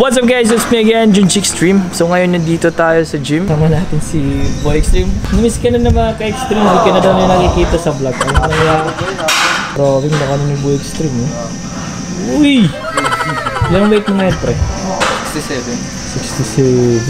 What's up guys? It's me again, Jongie Extreme. So ngayon nandito tayo sa gym. Tama natin si Boy Extreme. Namiss ka na naman ka Extreme. Hindi ka na daw na nakikita sa vlog. Ano nangyari? Drawing na kami ni Boy Extreme. Eh? Uy! Ilang weight mo ngayon, pre? 67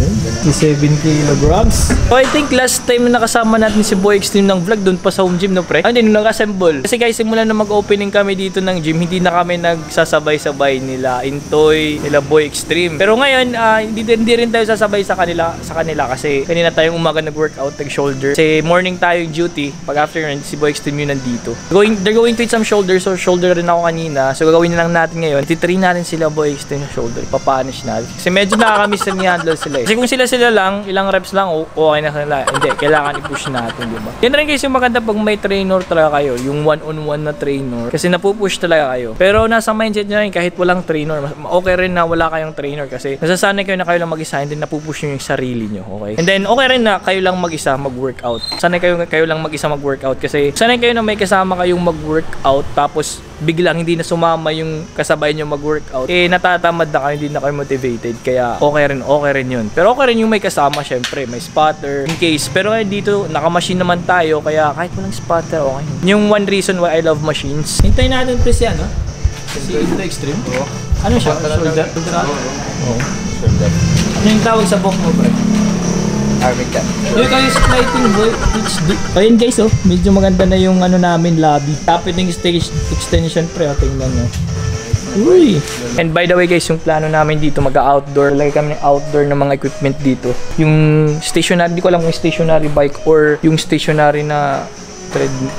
kilograms. So I think last time na nakasama natin si Boy Extreme ng vlog doon pa sa home gym, no pre? Hindi, nung nag-assemble. Kasi guys, simula na mag-opening kami dito ng gym, hindi na kami nagsasabay-sabay nila Intoy, nila Boy Extreme. Pero ngayon, hindi rin tayo sasabay sa kanila kasi kanina tayong umaga nag-workout, nag-shoulder. Kasi morning tayo yung duty. Pag afternoon, si Boy Extreme yun nandito. They're going to eat some shoulder, so shoulder rin ako kanina. So gagawin na lang natin ngayon. Titrain natin sila Boy Extreme yung shoulder. Papanish natin. Kasi medyo nakakamiss na ni-handle sila eh. Kasi kung sila lang, ilang reps lang, okay na sila. Hindi, kailangan i-push natin, di ba? Yan rin guys yung maganda pag may trainer talaga kayo. Yung one-on-one na trainer. Kasi napupush talaga kayo. Pero nasa mindset nyo rin, kahit walang trainer, okay rin na wala kayong trainer. Kasi nasasanay kayo na kayo lang mag-isa, and then napupush nyo yung sarili nyo, okay? And then, okay rin na kayo lang mag-isa mag-workout. Sanay kayo lang mag-isa mag-workout. Kasi sanay kayo na may kasama kayong mag-workout. Tapos, biglang hindi na sumama yung kasabay nyo mag-workout, eh natatamad na kayo, hindi na kayo motivated. Kaya okay rin yun. Pero okay rin yung may kasama, syempre may spotter in case. Pero eh, dito naka-machine naman tayo, kaya kahit walang spotter okay. Yung one reason why I love machines. Hintayin natin press yan, no? Kasi ito extreme. Oo. Ano siya? Shoulder? Oo. Shoulder. Ano yung tawag sa box mo, bro? Arming cap. Yung kayo splitting boy, ayun guys, oh, medyo maganda na yung ano namin lobby. Tapit ng stage extension pre, oh, tingnan nyo. Uy! And by the way guys, yung plano namin dito, mag-outdoor. Lagay kami ng outdoor ng mga equipment dito. Yung stationary, di ko alam kung stationary bike or yung stationary na treadmill.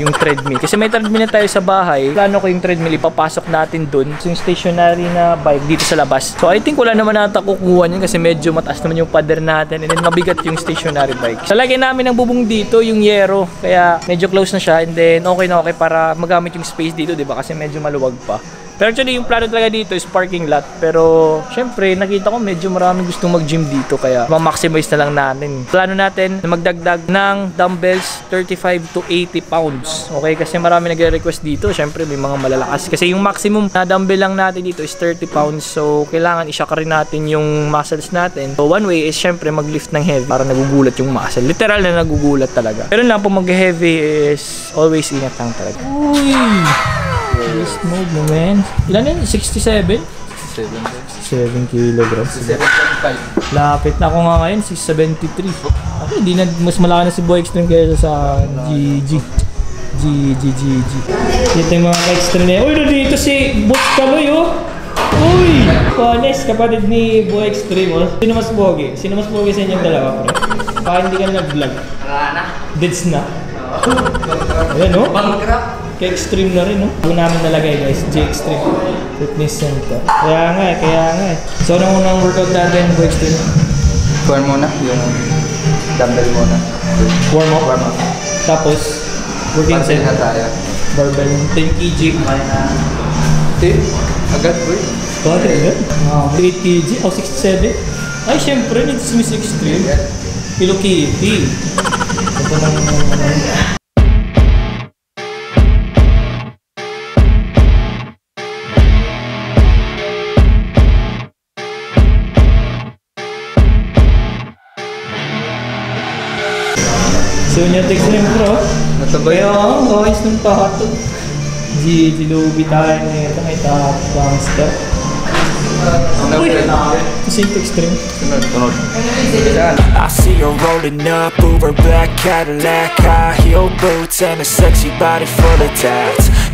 Yung treadmill. Kasi may treadmill na tayo sa bahay. Plano ko yung treadmill, ipapasok natin dun. So, yung stationary na bike dito sa labas. So, I think wala naman nata kukuha yun kasi medyo mataas naman yung pader natin. And then, mabigat yung stationary bike. So, lagyan namin ang bubong dito, yung yero. Kaya, medyo close na siya. And then, okay na okay para magamit yung space dito, diba? Kasi medyo maluwag pa. Pero actually, yung plano talaga dito is parking lot. Pero, syempre, nakita ko medyo maraming gustong mag-gym dito. Kaya, ma-maximize na lang natin. Plano natin na magdagdag ng dumbbells 35 to 80 pounds. Okay? Kasi marami nagre-request dito. Syempre, may mga malalakas. Kasi yung maximum na dumbbell lang natin dito is 30 pounds. So, kailangan i-shock rin natin yung muscles natin. So, one way is syempre mag-lift ng heavy para nagugulat yung muscle. Literal na nagugulat talaga. Pero lang, pag mag-heavy is always ingat lang talaga. Uy! This movement, man. Ilan yun? 67? 67 kilograms. 67.5. Lapit na ako nga ngayon, 673. Okay, di na, mas malaki na si Boy Extreme kaysa sa GG. Dito yung mga extreme na yun. Uy, dito si Boss Kaloy, oh! Uy! Kones, kapatid ni Boy Extreme, oh. Sino mas pogi? Sino mas pogi sa inyong dalawa, pre? Baka hindi ka na nag-vlog. Wala na. Deads na. Ayan, oh. Bankrupt. K-Extreme na rin, no? Doon namin nalagay, guys. J-Extreme Fitness Center. Kaya nga eh. So, anong unang workout natin, Boy Extreme? Warm muna. Yung dumbbell muna. Warm up. Tapos, working set. Barbell na tayo. Barbell. 10 kg. Agad, boy. Agad, agad? 8 kg. O, 67. Ay, syempre, it's Miss Extreme. Kilo Kitty. Ito lang naman. So yun yung extreme pro. Natabay ako. Ang guys ng pato. Gilubi tayo na ito. May tato pang step. Uy! Kasi yung extreme. Tunod. I see her rolling up Uber black Cadillac, high heel boots and a sexy body full of tats.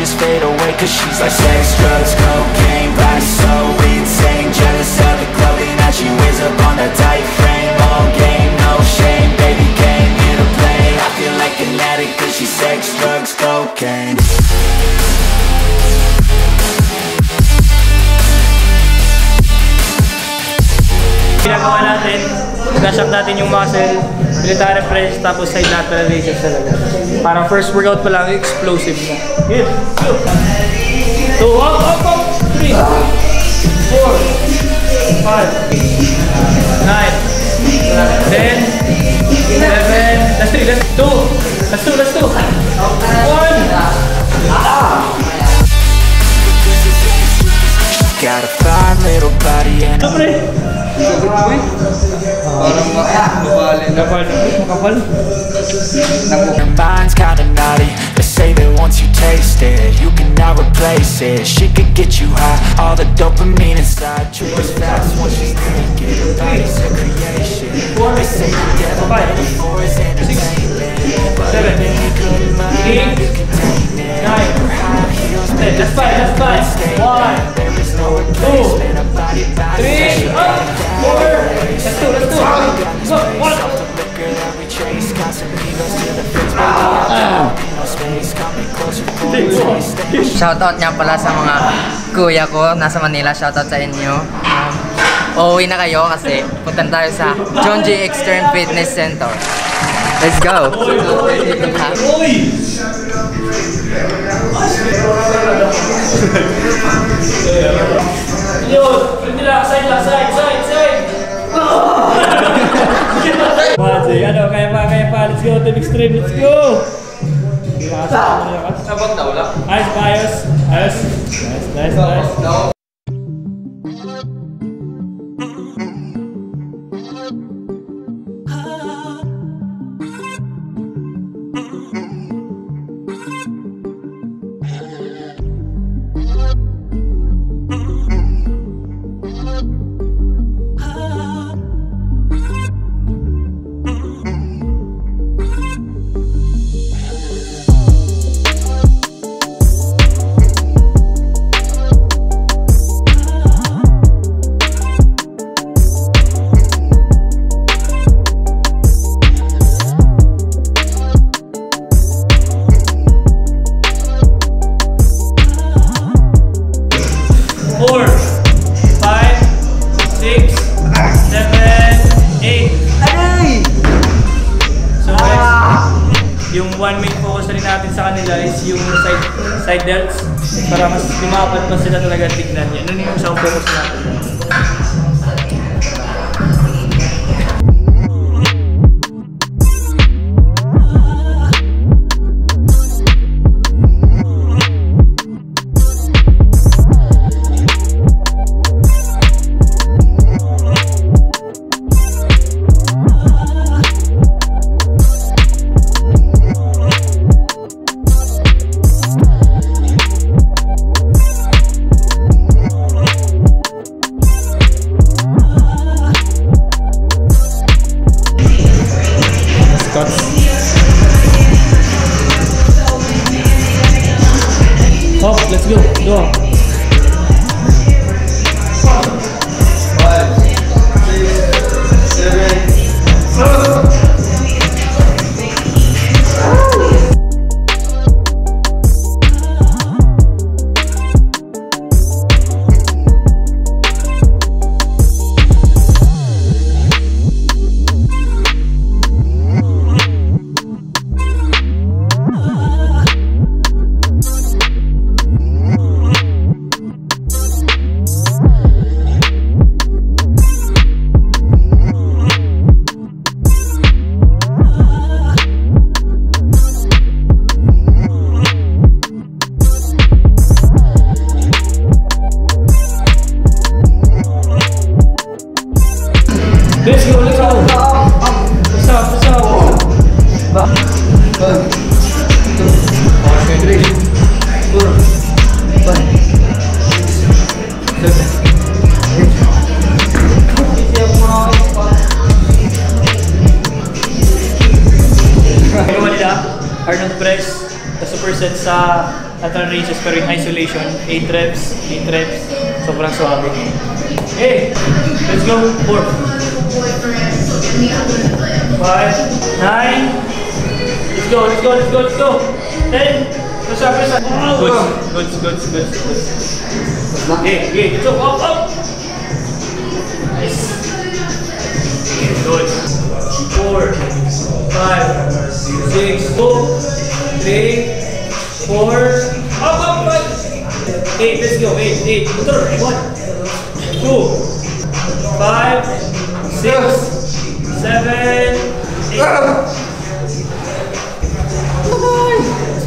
just fade away. Cause she's like sex, drugs, cocaine, vice, so insane. Jealous of the clothing that she wears up on a tight frame. All game, no shame, baby came here to play. I feel like an addict cause she's sex, drugs, cocaine. Flash up natin yung muscle, military press, tapos side lateral raises talaga. Para first workout pa lang, explosive na. Good. 2, up, up, up. 3, 4, 5, 9, 10, 11. Let's do, let's do. Let's do, let's do. 1. Got a fine little body and her mind's kinda naughty. They say that once you taste it, you cannot replace it. She could get you high, all the dopamine inside triggers fast once she's thinking. Her body's a creation. They say the devil made it for his entertainment, but a man couldn't mind, you could contain it. Her high heels make her feel stay down. There is no replacement. Her body by session. 1. Shoutout nga pala sa mga kuya ko nasa Manila, shoutout sa inyo. Uuwi na kayo kasi punta tayo sa Jongie Extreme Fitness Center. Let's go! Let's go to Extreme, let's go! Sabang daw lang. Ayos ba? Ayos. Ayos. Nice, nice, nice. Yung side delts para mas lumapat pa sila talaga tignan niya. Ano yung sound focus natin? Let's go, go on. 5, 6, 7, 8. Superset sa lateral raises pero in isolation, 8 reps, sobrang suabe. Hey, let's go, 4, 5, 9, let's go, 10, press up. Good. Hey, let's go, up. Nice. Good. forward, up, up, up. 8, let's go, 8, 8, 1, 2, 5, 6, 7, 8.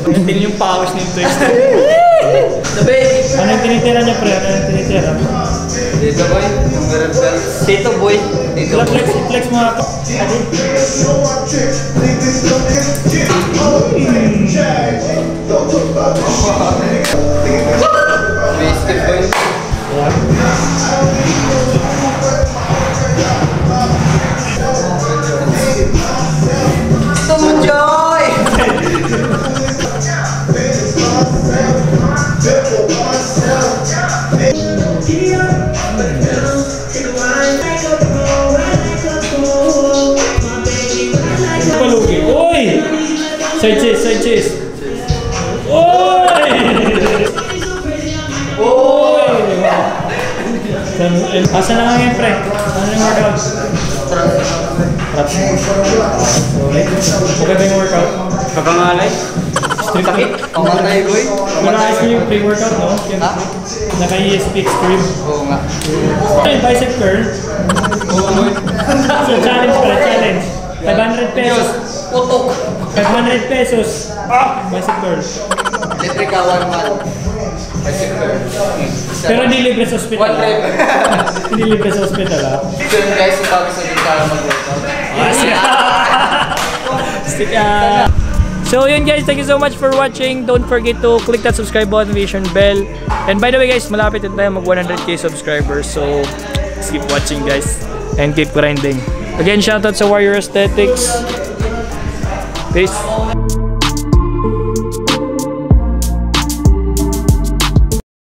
Ano din yung powers nito extreme? Ano yung tinitira niya, pre? Ano yung tinitira? Dito, boy. Dito, boy. Dito, boy. Flex, flex mo nga ito. Basic, boy. Gusto mo, Joy! Side chase, side chase. Oy! Oy! Asa na nga yan, pre? Ano yung workout? Trap. Okay ba yung workout? Kapangalay? Sakit? Kapangalay, boy? Manakas mo yung pre-workout, no? Naka-ESP Extreme. Oo nga. Ito yung bicep curl. Oo, boy. So, challenge pala, challenge. 500 pesos. Utok. 500 pesos. Ah! Basic girl. Libre ka 1 month. Basic girl. Pero hindi libre sa hospital. Hindi libre sa hospital, ha? So guys, ipapis na din tayo mag-workout. Stika! So yun guys, thank you so much for watching. Don't forget to click that subscribe button, vision bell. And by the way guys, malapit na tayo mag 100k subscribers. So just keep watching guys. And keep grinding. Again, shoutout sa Warrior Aesthetics. Peace.